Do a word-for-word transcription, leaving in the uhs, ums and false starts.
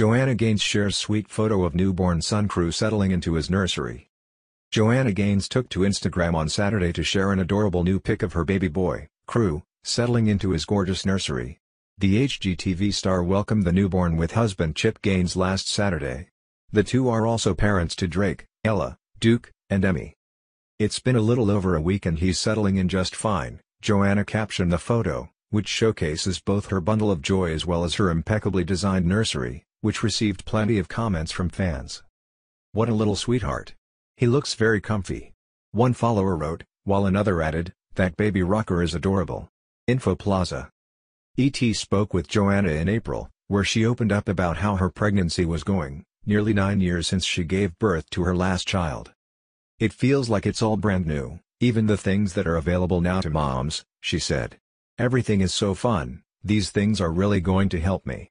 Joanna Gaines shares sweet photo of newborn son Crew settling into his nursery. Joanna Gaines took to Instagram on Saturday to share an adorable new pic of her baby boy, Crew, settling into his gorgeous nursery. The H G T V star welcomed the newborn with husband Chip Gaines last Saturday. The two are also parents to Drake, Ella, Duke, and Emmy. "It's been a little over a week and he's settling in just fine," Joanna captioned the photo, which showcases both her bundle of joy as well as her impeccably designed nursery, which received plenty of comments from fans. "What a little sweetheart. He looks very comfy," one follower wrote, while another added, "That baby rocker is adorable." Infoplaza. E T spoke with Joanna in April, where she opened up about how her pregnancy was going, nearly nine years since she gave birth to her last child. "It feels like it's all brand new, even the things that are available now to moms," she said. "Everything is so fun, these things are really going to help me."